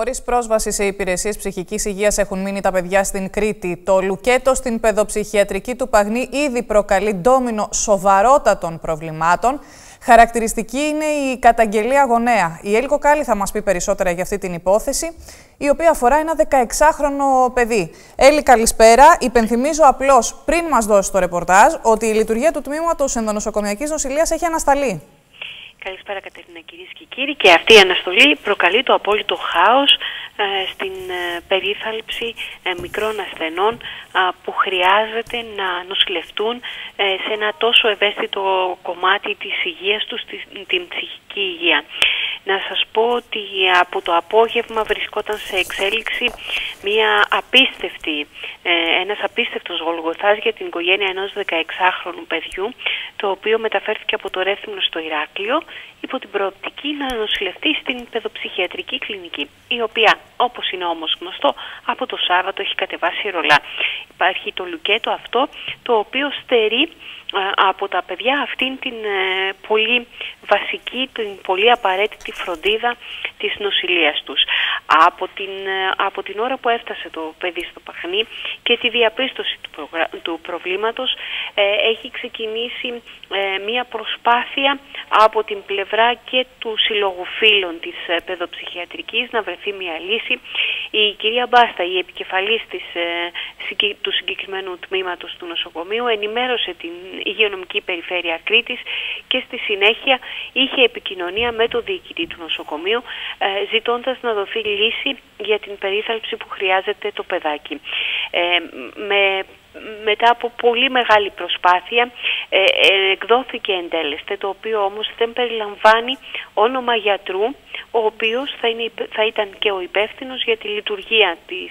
Χωρίς πρόσβαση σε υπηρεσίες ψυχικής υγείας έχουν μείνει τα παιδιά στην Κρήτη. Το λουκέτο στην παιδοψυχιατρική του Παγνή ήδη προκαλεί ντόμινο σοβαρότατων προβλημάτων. Χαρακτηριστική είναι η καταγγελία γονέα. Η Έλικα Κάλλη θα μας πει περισσότερα για αυτή την υπόθεση, η οποία αφορά ένα 16χρονο παιδί. Έλλη, καλησπέρα. Υπενθυμίζω απλώς πριν μας δώσει το ρεπορτάζ ότι η λειτουργία του τμήματος ενδονοσοκομιακής νοσηλείας έχει ανασταλεί. Καλησπέρα Κατερίνα, κυρίες και κύριοι, και αυτή η αναστολή προκαλεί το απόλυτο χάος στην περίθαλψη μικρών ασθενών που χρειάζεται να νοσηλευτούν σε ένα τόσο ευαίσθητο κομμάτι της υγείας τους, την ψυχική υγεία. Να σας πω ότι από το απόγευμα βρισκόταν σε εξέλιξη ένας απίστευτος γολγοθάς για την οικογένεια ενός 16χρονου παιδιού, το οποίο μεταφέρθηκε από το Ρέθυμνο στο Ηράκλειο υπό την προοπτική να νοσηλευτεί στην παιδοψυχιατρική κλινική, η οποία, όπως είναι όμως γνωστό, από το Σάββατο έχει κατεβάσει ρολά. Υπάρχει το λουκέτο αυτό, το οποίο στερεί από τα παιδιά αυτήν την πολύ βασική, την πολύ απαραίτητη φροντίδα της νοσηλείας τους. Από την ώρα που έφτασε το παιδί στο Παχνί και τη διαπίστωση του προβλήματος, έχει ξεκινήσει μία προσπάθεια από την πλευρά και του συλλόγου φίλων της παιδοψυχιατρικής να βρεθεί μία λύση. Η κυρία Μπάστα, η επικεφαλής του συγκεκριμένου τμήματος του νοσοκομείου, ενημέρωσε την Υγειονομική Περιφέρεια Κρήτης και στη συνέχεια είχε επικοινωνία με τον διοικητή του νοσοκομείου, ζητώντας να δοθεί λύση για την περίθαλψη που χρειάζεται το παιδάκι. Μετά από πολύ μεγάλη προσπάθεια εκδόθηκε εντέλλεσθαι, το οποίο όμως δεν περιλαμβάνει όνομα γιατρού, ο οποίος θα ήταν και ο υπεύθυνος για τη λειτουργία της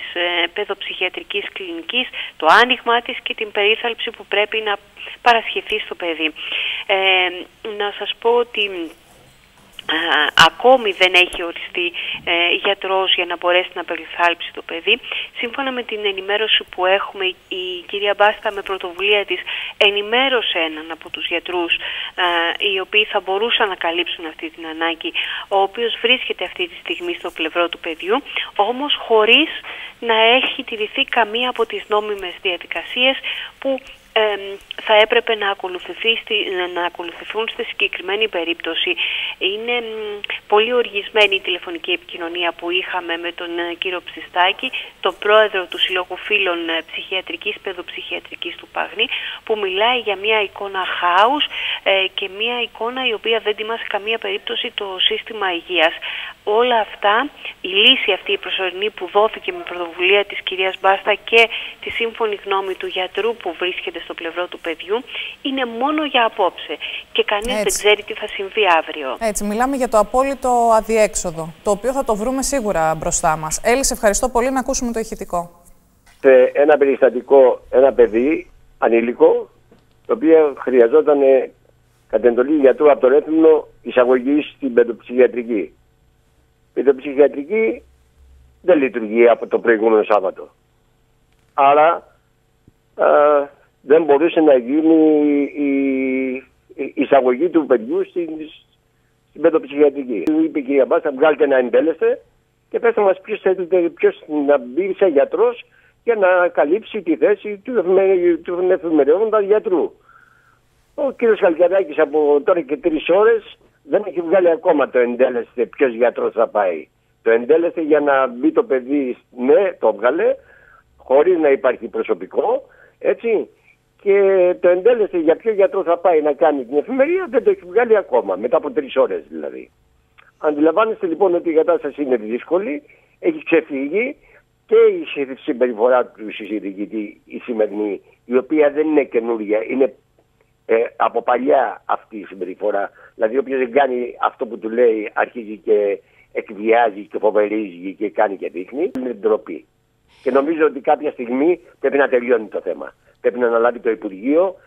παιδοψυχιατρικής κλινικής, το άνοιγμά της και την περίθαλψη που πρέπει να παρασχεθεί στο παιδί. Να σας πω ότι ακόμη δεν έχει οριστεί γιατρός για να μπορέσει να περιθάλψει το παιδί. Σύμφωνα με την ενημέρωση που έχουμε, η κυρία Μπάστα με πρωτοβουλία της ενημέρωσε έναν από τους γιατρούς οι οποίοι θα μπορούσαν να καλύψουν αυτή την ανάγκη, ο οποίος βρίσκεται αυτή τη στιγμή στο πλευρό του παιδιού, όμως χωρίς να έχει τηρηθεί καμία από τις νόμιμες διαδικασίες που θα έπρεπε να ακολουθηθούν στη συγκεκριμένη περίπτωση. Είναι πολύ οργισμένη η τηλεφωνική επικοινωνία που είχαμε με τον κύριο Ψιστάκη, τον πρόεδρο του Συλλόγου Φίλων Ψυχιατρικής Παιδοψυχιατρικής του Παγνή, που μιλάει για μια εικόνα χάους και μια εικόνα η οποία δεν τιμά σε καμία περίπτωση το σύστημα υγείας. Όλα αυτά, η λύση αυτή η προσωρινή που δόθηκε με πρωτοβουλία της κυρίας Μπάστα και τη σύμφωνη γνώμη του γιατρού που βρίσκεται στο πλευρό του παιδιού, είναι μόνο για απόψε και κανείς δεν ξέρει τι θα συμβεί αύριο. Έτσι, μιλάμε για το απόλυτο αδιέξοδο, το οποίο θα το βρούμε σίγουρα μπροστά μας. Έλλη, σε ευχαριστώ πολύ. Να ακούσουμε το ηχητικό. Σε ένα περιστατικό, ένα παιδί ανήλικο, το οποίο χρειαζόταν κατ' εντολή γιατρού από το Ρέθυμνο εισαγωγή στην παιδοψυχιατρική. Η παιδοψυχιατρική δεν λειτουργεί από το προηγούμενο Σάββατο. Άρα δεν μπορούσε να γίνει η εισαγωγή του παιδιού στην παιδοψυχιατρική. Του είπε η κυρία Μπάστα, βγάλτε ένα εντέλλεσθαι και πέστε μας ποιος να μπει σε γιατρός για να καλύψει τη θέση του εφημερεύοντα γιατρού. Ο κύριος Χαλκαδιάκης από τώρα και 3 ώρες δεν έχει βγάλει ακόμα το εντέλλεσθαι ποιος γιατρός θα πάει. Το εντέλλεσθαι για να μπει το παιδί, ναι, το βγάλε, χωρίς να υπάρχει προσωπικό, έτσι. Και το εντέλλεσθαι για ποιο γιατρό θα πάει να κάνει την εφημερία δεν το έχει βγάλει ακόμα, μετά από 3 ώρες δηλαδή. Αντιλαμβάνεστε λοιπόν ότι η κατάσταση είναι δύσκολη, έχει ξεφύγει και η συμπεριφορά του συζητητή η σημερινή, η οποία δεν είναι καινούρια, είναι από παλιά αυτή η συμπεριφορά. Δηλαδή όποιος δεν κάνει αυτό που του λέει αρχίζει και εκβιάζει και φοβερίζει και κάνει και δείχνει, είναι ντροπή. Και νομίζω ότι κάποια στιγμή πρέπει να τελειώνει το θέμα. Πρέπει να αναλάβει το Υπουργείο